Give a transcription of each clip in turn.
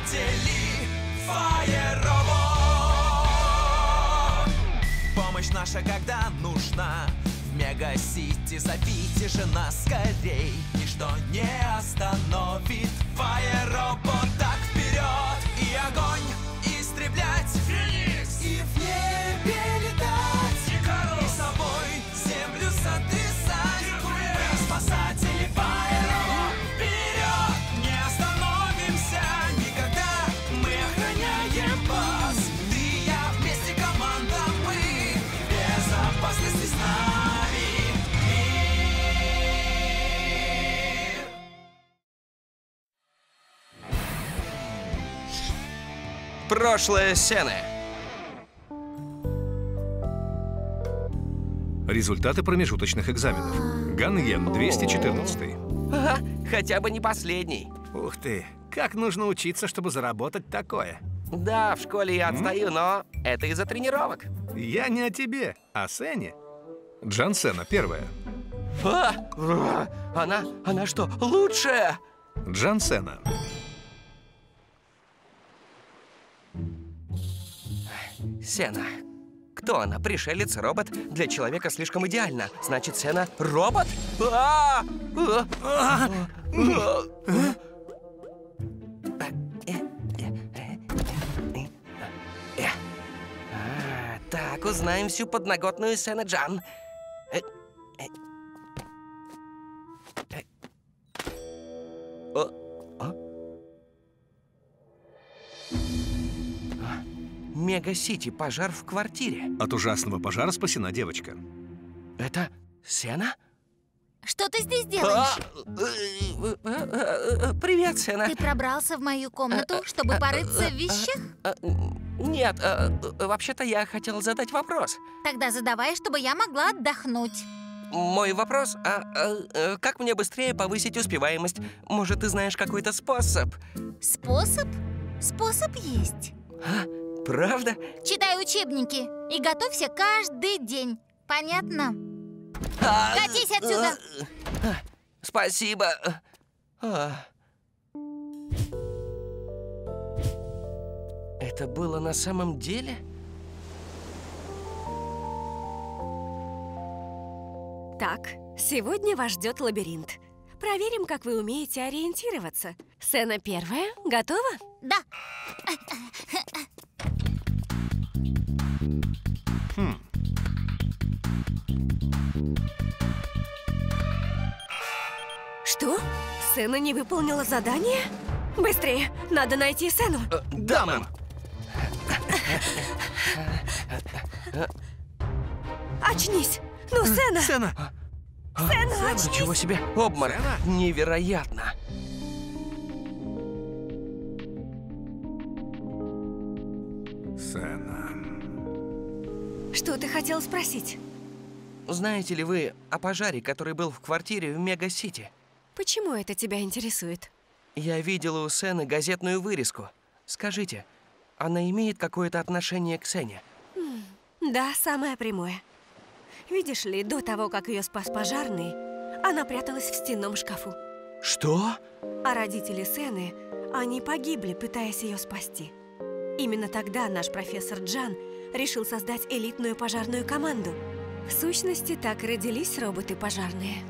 Спасатели Firebot. Помощь наша, когда нужна, в Мегасити зовите же нас скорей. Ничто не остановит Firebot. Так вперед и огонь истреблять, Феникс, и в небе летать, Икарус, и собой землю сотрясать. Геркулес, спасатели Firebot, вперед, не остановимся никогда, мы охраняем вас. Ты и я, вместе команда мы, безопасности с нами. Прошлое Сены. Результаты промежуточных экзаменов. Ган Йен, 214. Ага, хотя бы не последний. Ух ты, как нужно учиться, чтобы заработать такое. Да, в школе я отстаю, но это из-за тренировок. Я не о тебе, а Сене. Джан Сена, 1. Она что, лучшая? Джан Сена. Сена. Кто она? Пришелец, робот? Для человека слишком идеально. Значит, Сена — робот? Так, узнаем всю подноготную Сен-Джан. Мегасити, пожар в квартире. От ужасного пожара спасена девочка. Это Сена? Что ты здесь делаешь? Привет, Сена. Ты пробрался в мою комнату, чтобы порыться в вещах? Нет, вообще-то я хотел задать вопрос. Тогда задавай, чтобы я могла отдохнуть. Мой вопрос, как мне быстрее повысить успеваемость? Может, ты знаешь какой-то способ? Способ? Способ есть. Правда? Читай учебники и готовься каждый день. Понятно? Катись отсюда! Спасибо. Это было на самом деле? Так, сегодня вас ждет лабиринт. Проверим, как вы умеете ориентироваться. Сцена 1. Готова? Да. Что? Сена не выполнила задание? Быстрее, надо найти Сену. Да, мэм. Очнись! Ну, Сена! Сена! Сена, очнись! Ничего себе! Обморок! Невероятно! Сена. Что ты хотел спросить? Знаете ли вы о пожаре, который был в квартире в Мегасити? Почему это тебя интересует? Я видела у Сены газетную вырезку. Скажите, она имеет какое-то отношение к Сене? Да, самое прямое. Видишь ли, до того, как ее спас пожарный, она пряталась в стенном шкафу. Что? А родители Сены, они погибли, пытаясь ее спасти. Именно тогда наш профессор Джан решил создать элитную пожарную команду. В сущности, так и родились роботы-пожарные.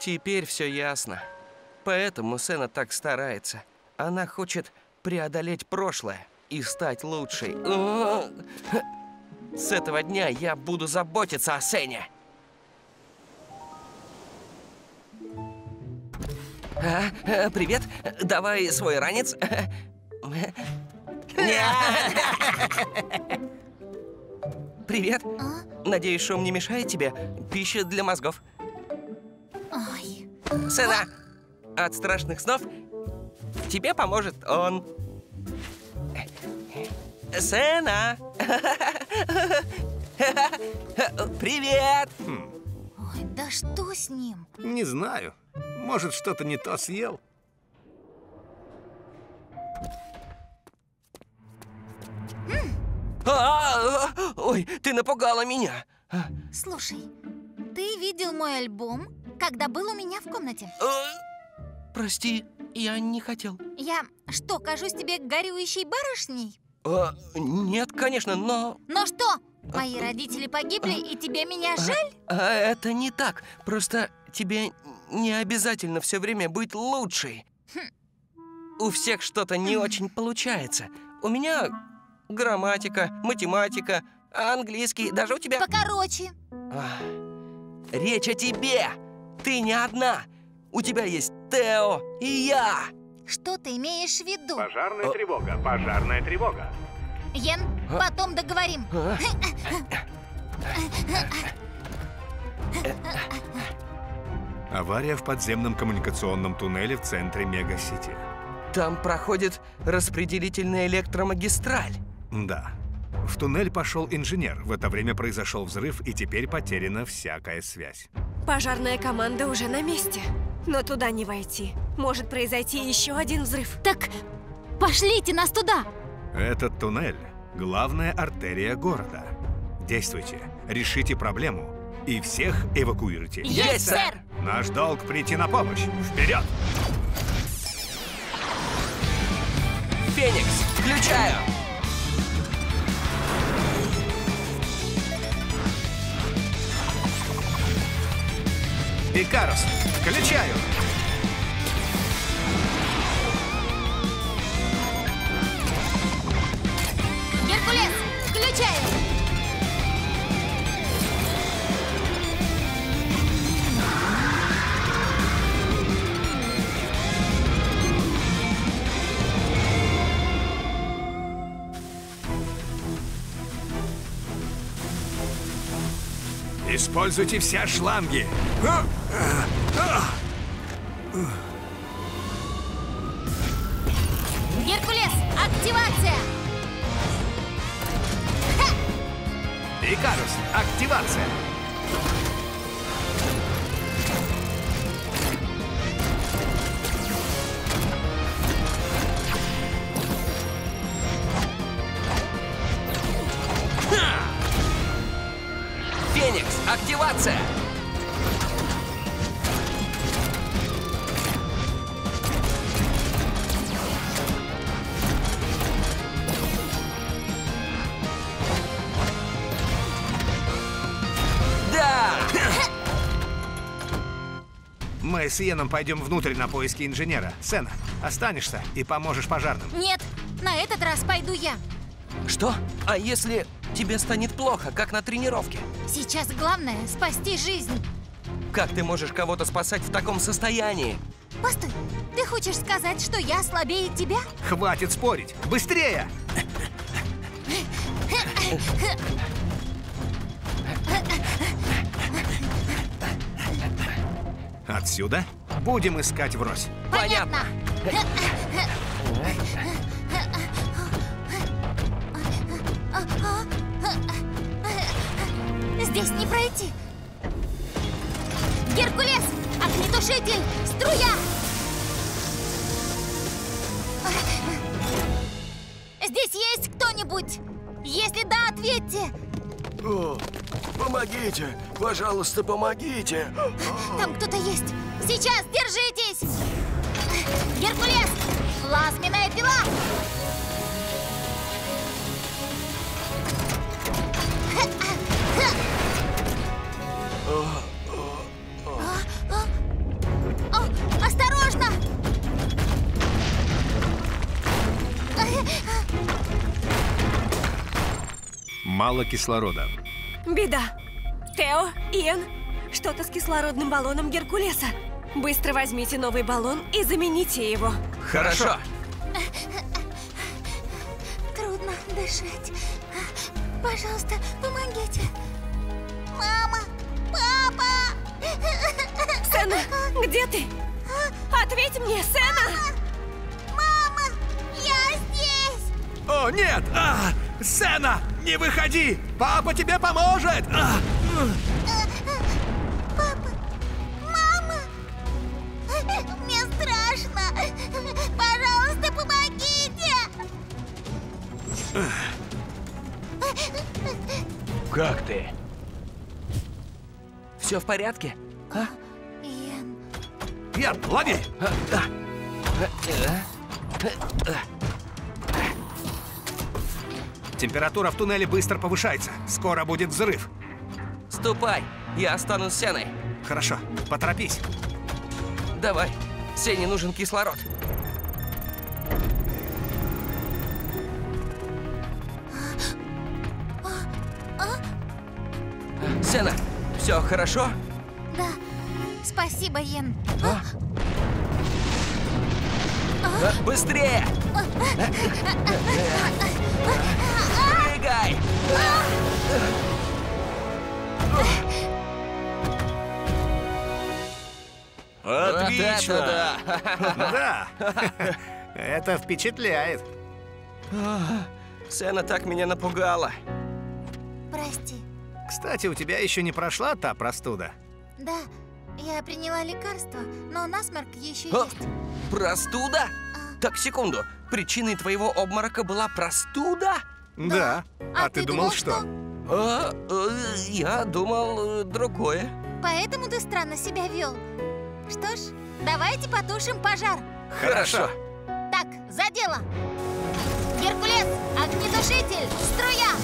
Теперь все ясно. Поэтому Сена так старается. Она хочет преодолеть прошлое и стать лучшей. С этого дня я буду заботиться о Сене. Привет. Давай свой ранец. Привет. Надеюсь, шум не мешает тебе. Пища для мозгов. Ой. Сена, от страшных снов тебе поможет он. Сена! Привет! Ой, да что с ним? Не знаю. Может, что-то не то съел? Ой, ты напугала меня. Слушай, ты видел мой альбом, когда был у меня в комнате? Прости, Я не хотел. Я что, кажусь тебе горюющей барышней? Нет, конечно, но... Но что? Мои родители погибли, и тебе меня жаль? Это не так. Просто тебе не обязательно все время быть лучшей. У всех что-то не очень получается. У меня грамматика, математика, английский, даже у тебя... Покороче. Речь о тебе. Ты не одна. У тебя есть Тео и я. Что ты имеешь в виду? Пожарная тревога, пожарная тревога. Ян, потом договорим. Авария в подземном коммуникационном туннеле в центре Мегасити. Там проходит распределительная электромагистраль. Да. В туннель пошел инженер. В это время произошел взрыв, и теперь потеряна всякая связь. Пожарная команда уже на месте. Но туда не войти. Может произойти еще один взрыв. Так пошлите нас туда! Этот туннель – главная артерия города. Действуйте, решите проблему и всех эвакуируйте. Есть, сэр! Наш долг – прийти на помощь. Вперед! Феникс, включаю! Икарус, включаю! Геркулес, включаю! Используйте все шланги! Геркулес, активация! Икарус, активация! Феникс, активация! Мы с Иэном пойдем внутрь на поиски инженера. Сена, останешься и поможешь пожарным. Нет, на этот раз пойду я. Что? А если тебе станет плохо, как на тренировке? Сейчас главное – спасти жизнь. Как ты можешь кого-то спасать в таком состоянии? Постой, ты хочешь сказать, что я слабее тебя? Хватит спорить, быстрее! Отсюда будем искать врозь. Понятно. Здесь не пройти. Геркулес, огнетушитель, струя. Здесь есть кто-нибудь? Если да, ответьте. Помогите! Пожалуйста, помогите! Там кто-то есть! Сейчас, держитесь! Геркулес! Плазменная пила! Осторожно! Мало кислорода. Беда. Тео, Иэн, что-то с кислородным баллоном Геркулеса. Быстро возьмите новый баллон и замените его. Хорошо. Трудно дышать. Пожалуйста, помогите. Мама! Папа! Сена, где ты? Ответь мне, Сена! Мама! Я здесь! О, нет! Сена, не выходи! Папа тебе поможет! Папа! Мама! Мне страшно! Пожалуйста, помогите! Как ты? Все в порядке? Ян, лови! Температура в туннеле быстро повышается. Скоро будет взрыв. Ступай, я останусь с Сеной. Хорошо, поторопись. Давай, Сене нужен кислород. Сена, все хорошо? Да, спасибо, Ян. Быстрее! Прыгай! Отлично! Да! Это впечатляет. Сена так меня напугала. Прости. Кстати, у тебя еще не прошла та простуда? Да. Я приняла лекарство, но насморк еще есть. Простуда? Так, секунду. Причиной твоего обморока была простуда? Да. А ты думал, что? Я думал другое. Поэтому ты странно себя вел. Что ж, давайте потушим пожар. Хорошо. Так, за дело. Геркулес, огнетушитель, струя!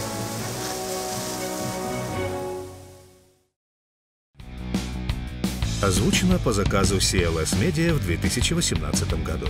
Озвучено по заказу CLS Media в 2018 году.